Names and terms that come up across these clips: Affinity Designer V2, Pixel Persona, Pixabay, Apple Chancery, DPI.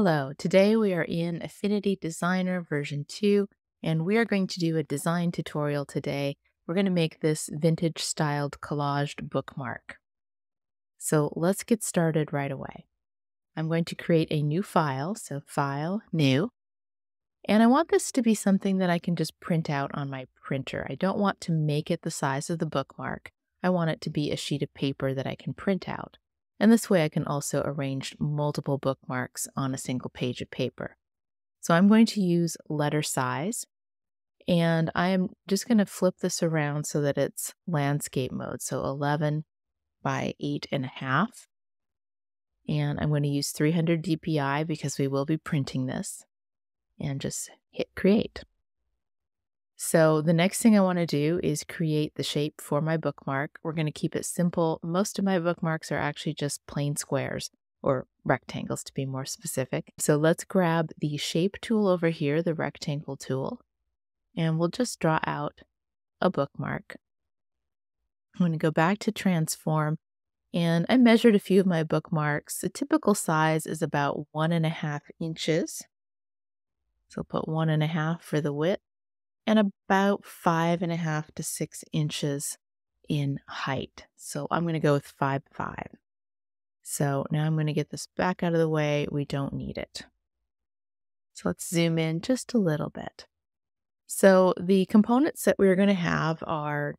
Hello, today we are in Affinity Designer version 2, and we are going to do a design tutorial today. We're going to make this vintage styled collaged bookmark. So let's get started right away. I'm going to create a new file, so File, New, and I want this to be something that I can just print out on my printer. I don't want to make it the size of the bookmark. I want it to be a sheet of paper that I can print out. And this way I can also arrange multiple bookmarks on a single page of paper. So I'm going to use letter size, and I am just going to flip this around so that it's landscape mode. So 11 by 8.5. And I'm going to use 300 DPI because we will be printing this, and just hit create. So the next thing I want to do is create the shape for my bookmark. We're going to keep it simple. Most of my bookmarks are actually just plain squares or rectangles, to be more specific. So let's grab the shape tool over here, the rectangle tool, and we'll just draw out a bookmark. I'm going to go back to transform, and I measured a few of my bookmarks. The typical size is about 1.5 inches. So put 1.5 for the width, and about 5.5 to 6 inches in height. So I'm going to go with 5 by 5. So now I'm going to get this back out of the way. We don't need it. So let's zoom in just a little bit. So the components that we're going to have are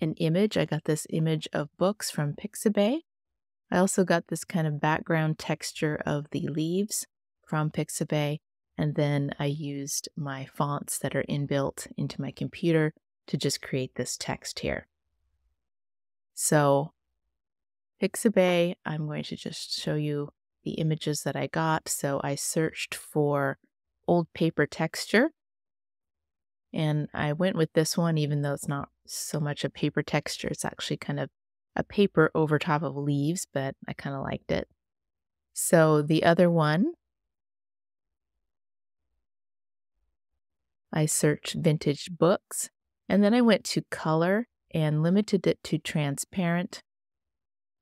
an image. I got this image of books from Pixabay. I also got this kind of background texture of the leaves from Pixabay. And then I used my fonts that are inbuilt into my computer to just create this text here. So Pixabay, I'm going to just show you the images that I got. So I searched for old paper texture, and I went with this one, even though it's not so much a paper texture. It's actually kind of a paper over top of leaves, but I kind of liked it. So the other one, I searched vintage books, and then I went to color and limited it to transparent.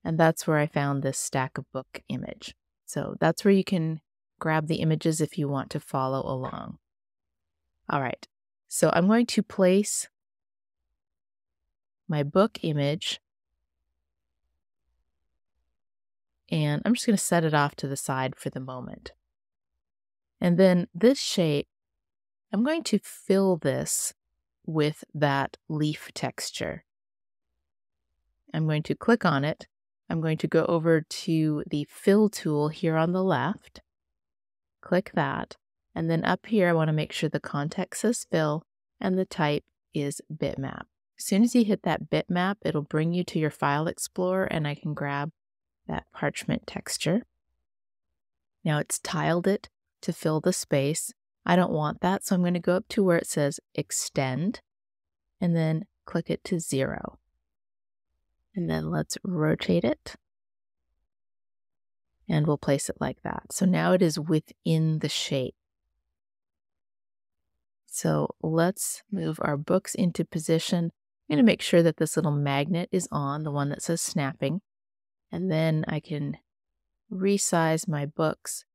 And that's where I found this stack of book image. So that's where you can grab the images if you want to follow along. All right, so I'm going to place my book image, and I'm just going to set it off to the side for the moment. And then this shape, I'm going to fill this with that leaf texture. I'm going to click on it. I'm going to go over to the fill tool here on the left, click that, and then up here I want to make sure the context says fill and the type is bitmap. As soon as you hit that bitmap, it'll bring you to your file explorer, and I can grab that parchment texture. Now it's tiled it to fill the space. I don't want that, so I'm going to go up to where it says extend and then click it to 0. And then let's rotate it, and we'll place it like that. So now it is within the shape. So let's move our books into position. I'm going to make sure that this little magnet is on, the one that says snapping, and then I can resize my books,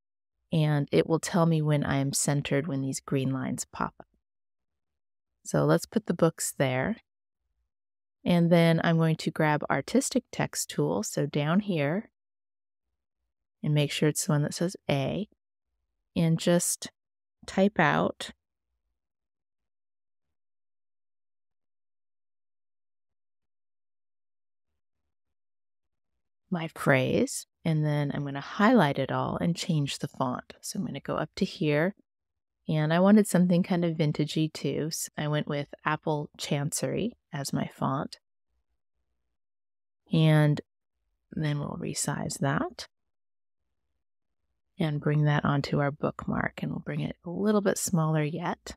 and it will tell me when I am centered when these green lines pop up. So let's put the books there. And then I'm going to grab artistic text tool, so down here, and make sure it's the one that says A, and just type out my phrase, and then I'm going to highlight it all and change the font. So I'm going to go up to here, and I wanted something kind of vintagey too. So I went with Apple Chancery as my font, and then we'll resize that and bring that onto our bookmark, and we'll bring it a little bit smaller yet.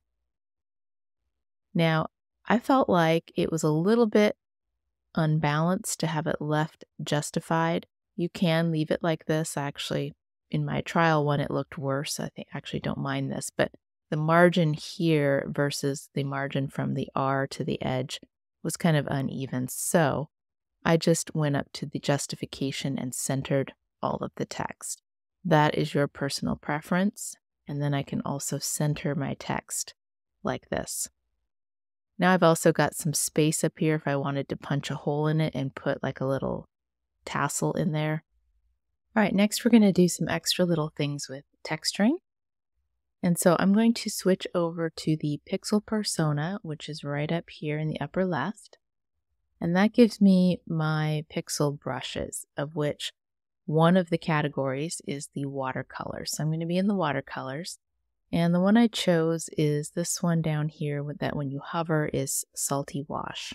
Now, I felt like it was a little bit unbalanced to have it left justified. You can leave it like this. Actually, in my trial one, it looked worse. I think actually don't mind this, but the margin here versus the margin from the R to the edge was kind of uneven. So I just went up to the justification and centered all of the text. That is your personal preference. And then I can also center my text like this. Now I've also got some space up here if I wanted to punch a hole in it and put like a little tassel in there. All right, next we're going to do some extra little things with texturing. And so I'm going to switch over to the Pixel Persona, which is right up here in the upper left. And that gives me my pixel brushes, of which one of the categories is the watercolors. So I'm going to be in the watercolors. And the one I chose is this one down here with that when you hover is Salty Wash.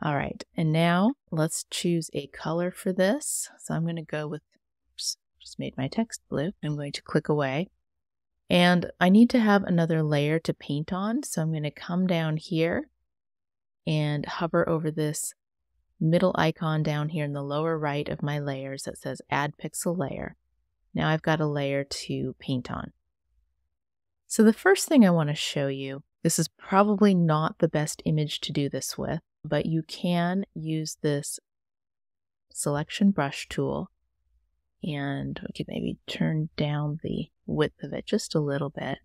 All right, and now let's choose a color for this. So I'm going to go with, oops, just made my text blue. I'm going to click away. And I need to have another layer to paint on. So I'm going to come down here and hover over this middle icon down here in the lower right of my layers that says Add Pixel Layer. Now I've got a layer to paint on. So the first thing I want to show you, this is probably not the best image to do this with, but you can use this selection brush tool, and we could maybe turn down the width of it just a little bit.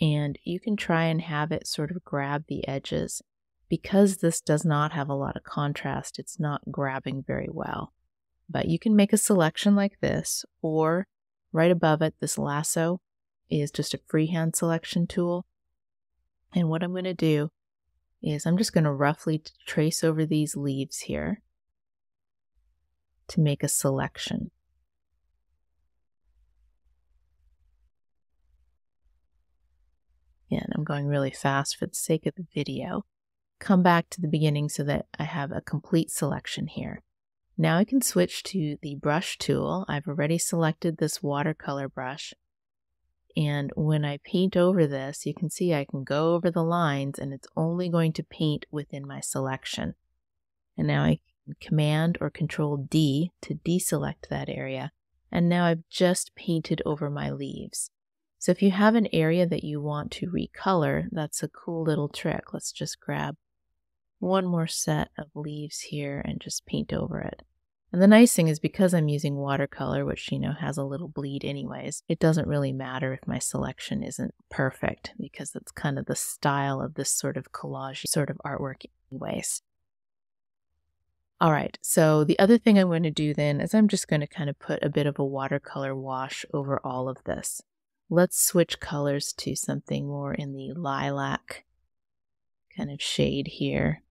And you can try and have it sort of grab the edges. Because this does not have a lot of contrast, it's not grabbing very well. But you can make a selection like this, or right above it, this lasso is just a freehand selection tool. And what I'm going to do is I'm just going to roughly trace over these leaves here to make a selection. And I'm going really fast for the sake of the video. Come back to the beginning so that I have a complete selection here. Now I can switch to the brush tool. I've already selected this watercolor brush. And when I paint over this, you can see I can go over the lines and it's only going to paint within my selection. And now I can Command or Control D to deselect that area. And now I've just painted over my leaves. So if you have an area that you want to recolor, that's a cool little trick. Let's just grab one more set of leaves here and just paint over it. And the nice thing is because I'm using watercolor, which, you know, has a little bleed anyways, it doesn't really matter if my selection isn't perfect because that's kind of the style of this sort of collage sort of artwork anyways. All right, so the other thing I'm going to do then is I'm just going to kind of put a bit of a watercolor wash over all of this. Let's switch colors to something more in the lilac kind of shade here,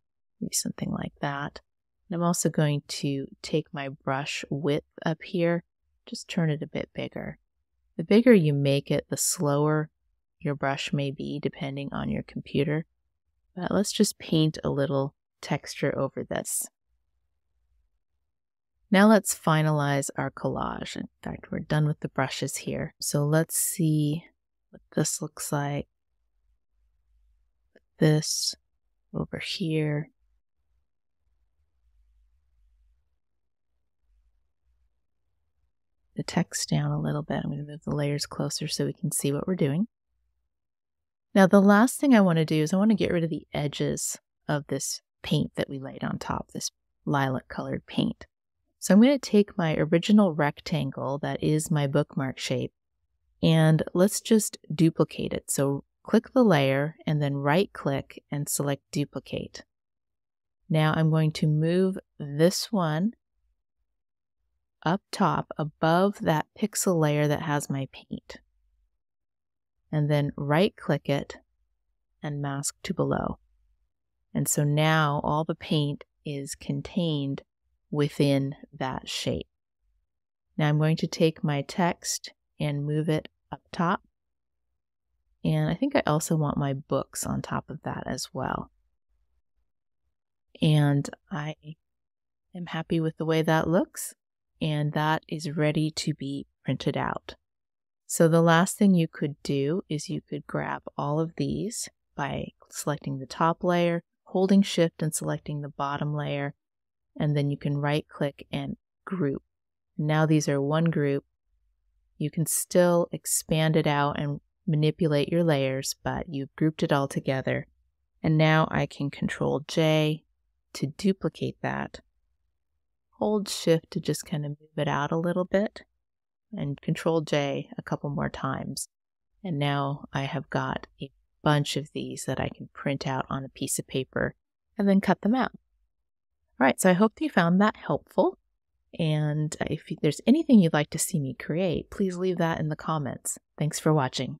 maybe something like that. And I'm also going to take my brush width up here, just turn it a bit bigger. The bigger you make it, the slower your brush may be depending on your computer. But let's just paint a little texture over this. Now let's finalize our collage. In fact, we're done with the brushes here. So let's see what this looks like. This over here. The text down a little bit. I'm going to move the layers closer so we can see what we're doing. Now the last thing I want to do is I want to get rid of the edges of this paint that we laid on top, this lilac colored paint. So I'm going to take my original rectangle, that is my bookmark shape, and let's just duplicate it. So click the layer and then right click and select duplicate. Now I'm going to move this one up top above that pixel layer that has my paint. And then right click it and mask to below. And so now all the paint is contained within that shape. Now I'm going to take my text and move it up top. And I think I also want my books on top of that as well. And I am happy with the way that looks. And that is ready to be printed out. So the last thing you could do is you could grab all of these by selecting the top layer, holding shift and selecting the bottom layer, and then you can right click and group. Now these are one group. You can still expand it out and manipulate your layers, but you've grouped it all together. And now I can Control J to duplicate that, hold shift to just kind of move it out a little bit, and control J a couple more times. And now I have got a bunch of these that I can print out on a piece of paper and then cut them out. All right, so I hope you found that helpful. And if there's anything you'd like to see me create, please leave that in the comments. Thanks for watching.